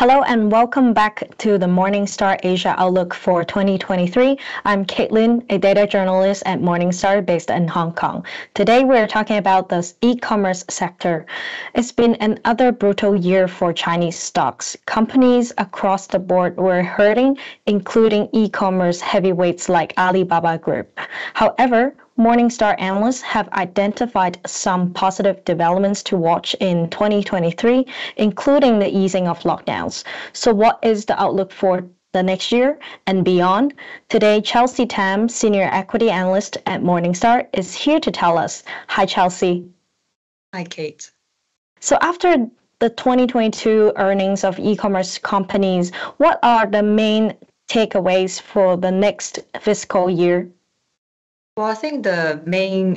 Hello and welcome back to the Morningstar Asia Outlook for 2023. I'm Caitlin, a data journalist at Morningstar based in Hong Kong. Today we're talking about the e-commerce sector. It's been another brutal year for Chinese stocks. Companies across the board were hurting, including e-commerce heavyweights like Alibaba Group. However, Morningstar analysts have identified some positive developments to watch in 2023, including the easing of lockdowns. So what is the outlook for the next year and beyond? Today, Chelsey Tam, Senior Equity Analyst at Morningstar, is here to tell us. Hi, Chelsey. Hi, Kate. So after the 2022 earnings of e-commerce companies, what are the main takeaways for the next fiscal year? Well, I think the main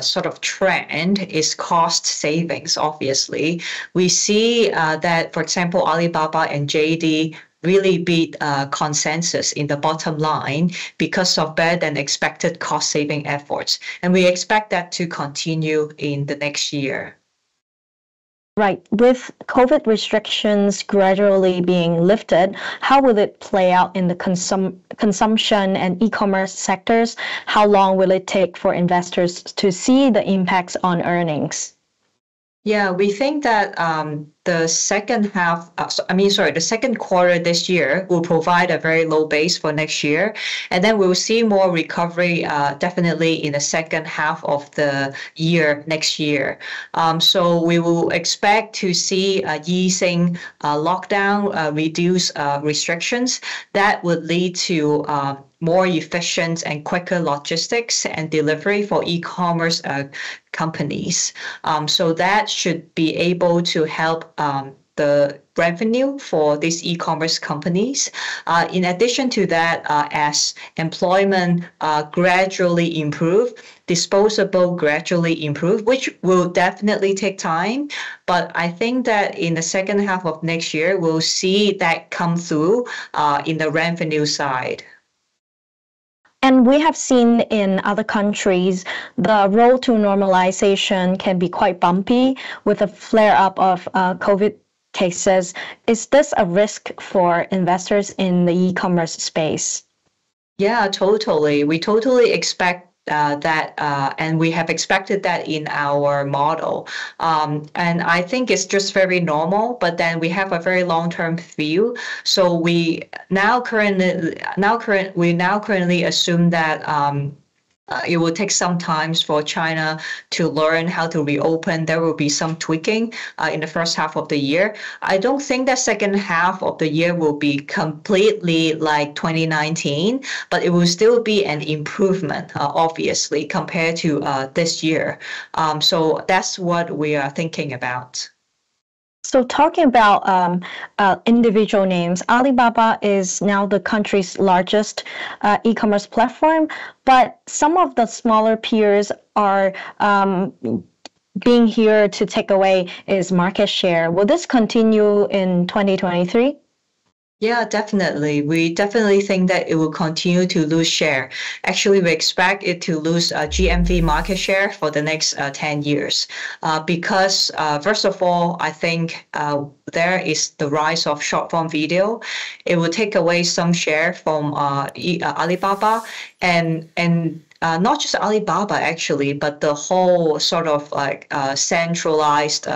sort of trend is cost savings, obviously. We see that, for example, Alibaba and JD really beat consensus in the bottom line because of better than expected cost saving efforts. And we expect that to continue in the next year. Right. With COVID restrictions gradually being lifted, how will it play out in the consumption and e-commerce sectors? How long will it take for investors to see the impacts on earnings? Yeah, we think that the second quarter this year will provide a very low base for next year. And then we will see more recovery definitely in the second half of the year next year. So we will expect to see easing lockdown, reduce restrictions. That would lead to more efficient and quicker logistics and delivery for e-commerce companies. So that should be able to help the revenue for these e-commerce companies. In addition to that, as employment gradually improve, disposable gradually improve, which will definitely take time. But I think that in the second half of next year, we'll see that come through in the revenue side. And we have seen in other countries, the road to normalization can be quite bumpy with a flare-up of COVID cases. Is this a risk for investors in the e-commerce space? Yeah, totally. We totally expect and we have expected that in our model. And I think it's just very normal, but then we have a very long-term view. So we now currently assume that it will take some time for China to learn how to reopen. There will be some tweaking in the first half of the year. I don't think that second half of the year will be completely like 2019, but it will still be an improvement, obviously, compared to this year. So that's what we are thinking about. So talking about individual names, Alibaba is now the country's largest e-commerce platform, but some of the smaller peers are being here to take away its market share. Will this continue in 2023? Yeah, definitely. We definitely think that it will continue to lose share. Actually, we expect it to lose GMV market share for the next 10 years. Because first of all, I think there is the rise of short-form video. It will take away some share from Alibaba and not just Alibaba, actually, but the whole sort of like centralized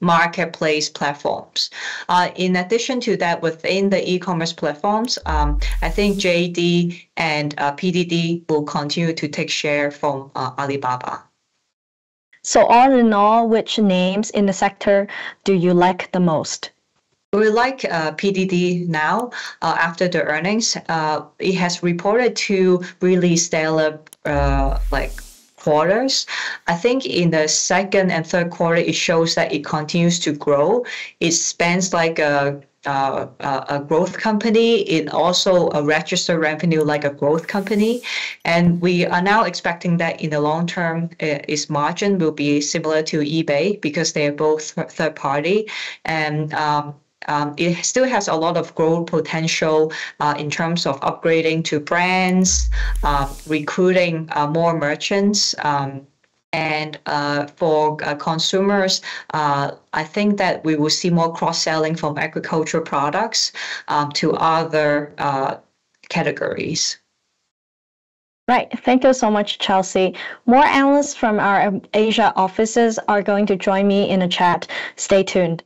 marketplace platforms. In addition to that, within the e-commerce platforms, I think JD and PDD will continue to take share from Alibaba. So all in all, which names in the sector do you like the most? We like PDD now after the earnings. It has reported two really stellar quarters. I think in the second and third quarter, it shows that it continues to grow. It spends like a growth company. It also registered revenue like a growth company. And we are now expecting that in the long term, its margin will be similar to eBay because they are both third party. And it still has a lot of growth potential in terms of upgrading to brands, recruiting more merchants, And for consumers, I think that we will see more cross-selling from agricultural products to other categories. Right. Thank you so much, Chelsey. More analysts from our Asia offices are going to join me in a chat. Stay tuned.